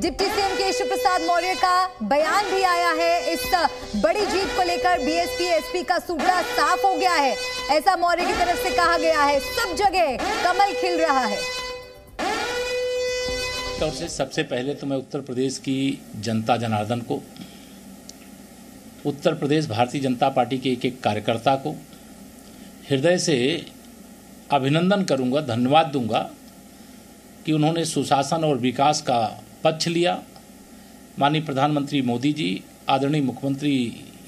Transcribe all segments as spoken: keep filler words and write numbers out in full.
Deputy CM Keshav Prasad Maurya का बयान भी आया है। इस बड़ी जीत को लेकर बीएसपी एसपी का सुगड़ा साफ हो गया है, ऐसा मौर्य की तरफ से कहा गया है। सब जगह कमल खिल रहा है। तौर से सबसे पहले तो मैं उत्तर प्रदेश की जनता जनार्दन को, उत्तर प्रदेश भारतीय जनता पार्टी के एक एक कार्यकर्ता को हृदय से अभिनंदन करूंगा, धन्यवाद दूंगा कि उन्होंने सुशासन और विकास का पक्ष लिया। माननीय प्रधानमंत्री मोदी जी, आदरणीय मुख्यमंत्री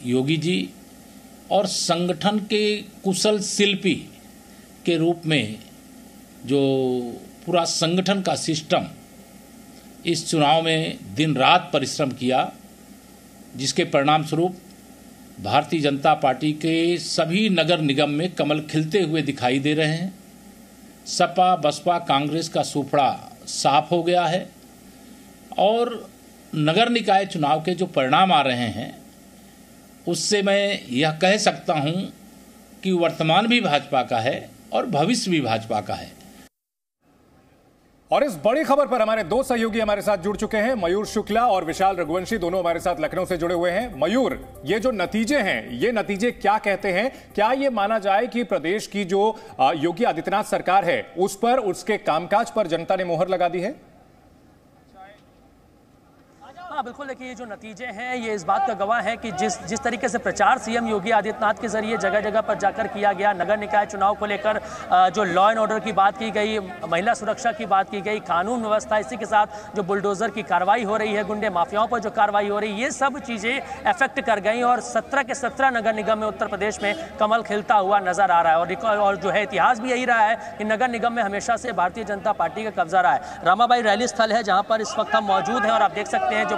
योगी जी और संगठन के कुशल शिल्पी के रूप में जो पूरा संगठन का सिस्टम इस चुनाव में दिन रात परिश्रम किया, जिसके परिणाम स्वरूप भारतीय जनता पार्टी के सभी नगर निगम में कमल खिलते हुए दिखाई दे रहे हैं। सपा बसपा कांग्रेस का सूपड़ा साफ हो गया है और नगर निकाय चुनाव के जो परिणाम आ रहे हैं उससे मैं यह कह सकता हूं कि वर्तमान भी भाजपा का है और भविष्य भी भाजपा का है। और इस बड़ी खबर पर हमारे दो सहयोगी हमारे साथ जुड़ चुके हैं, मयूर शुक्ला और विशाल रघुवंशी, दोनों हमारे साथ लखनऊ से जुड़े हुए हैं। मयूर, ये जो नतीजे हैं, ये नतीजे क्या कहते हैं? क्या ये माना जाए कि प्रदेश की जो योगी आदित्यनाथ सरकार है उस पर, उसके कामकाज पर जनता ने मोहर लगा दी है? हाँ बिल्कुल, देखिए ये जो नतीजे हैं ये इस बात का गवाह है कि जिस जिस तरीके से प्रचार सीएम योगी आदित्यनाथ के जरिए जगह जगह पर जाकर किया गया, नगर निकाय चुनाव को लेकर जो लॉ एंड ऑर्डर की बात की गई, महिला सुरक्षा की बात की गई, कानून व्यवस्था, इसी के साथ जो बुलडोजर की कार्रवाई हो रही है, गुंडे माफियाओं पर जो कार्रवाई हो रही है, ये सब चीज़ें अफेक्ट कर गई और सत्रह के सत्रह नगर निगम में उत्तर प्रदेश में कमल खिलता हुआ नजर आ रहा है। और और जो है इतिहास भी यही रहा है कि नगर निगम में हमेशा से भारतीय जनता पार्टी का कब्जा रहा है। रामाबाई रैली स्थल है जहाँ पर इस वक्त हम मौजूद हैं और आप देख सकते हैं जो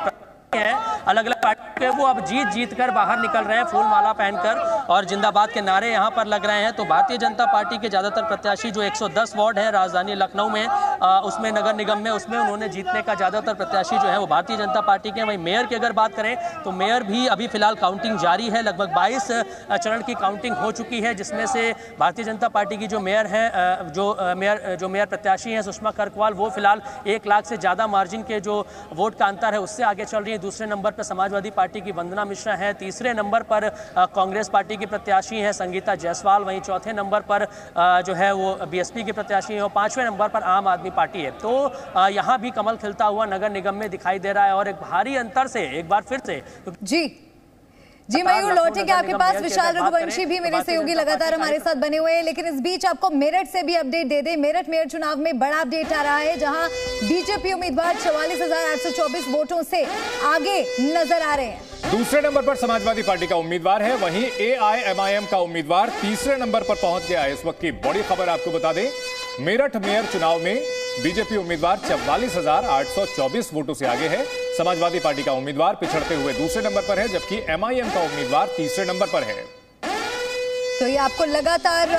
है अलग अलग पार्टी के वो अब जीत जीत कर बाहर निकल रहे हैं, फूल माला पहनकर और जिंदाबाद के नारे यहाँ पर लग रहे हैं। तो भारतीय जनता पार्टी के ज़्यादातर प्रत्याशी जो एक सौ दस वार्ड है राजधानी लखनऊ में, आ, उसमें नगर निगम में, उसमें उन्होंने जीतने का ज़्यादातर प्रत्याशी जो है वो भारतीय जनता पार्टी के हैं। वहीं मेयर की अगर बात करें तो मेयर भी अभी फिलहाल काउंटिंग जारी है, लगभग बाईस चरण की काउंटिंग हो चुकी है, जिसमें से भारतीय जनता पार्टी की जो मेयर हैं, जो मेयर जो मेयर प्रत्याशी हैं सुषमा करकवाल, वो फिलहाल एक लाख से ज़्यादा मार्जिन के जो वोट का अंतर है उससे आगे चल रही है। दूसरे नंबर पर समाजवादी पार्टी की वंदना मिश्रा हैं, तीसरे नंबर पर कांग्रेस पार्टी की प्रत्याशी हैं संगीता जायसवाल, वहीं चौथे नंबर पर आ, जो है वो बीएसपी की प्रत्याशी हैं और पांचवें नंबर पर आम आदमी पार्टी है। तो आ, यहां भी कमल खिलता हुआ नगर निगम में दिखाई दे रहा है और एक भारी अंतर से एक बार फिर से तो... जी जी मयूर, लौटेंगे आपके पास। विशाल रघुवंशी भी मेरे सहयोगी लगातार हमारे साथ बने हुए हैं, लेकिन इस बीच आपको मेरठ से भी अपडेट दे दें। मेरठ मेयर चुनाव में बड़ा अपडेट आ रहा है, जहां बीजेपी उम्मीदवार चौवालीस हजार आठ सौ चौबीस वोटों से आगे नजर आ रहे हैं। दूसरे नंबर पर समाजवादी पार्टी का उम्मीदवार है, वहीं एआईएमआईएम का उम्मीदवार तीसरे नंबर पर पहुंच गया है। इस वक्त की बड़ी खबर आपको बता दें, मेरठ मेयर चुनाव में बीजेपी उम्मीदवार चौवालीस हजार आठ सौ चौबीस वोटों से आगे है। समाजवादी पार्टी का उम्मीदवार पिछड़ते हुए दूसरे नंबर पर है, जबकि एमआईएम का उम्मीदवार तीसरे नंबर पर है। तो ये आपको लगातार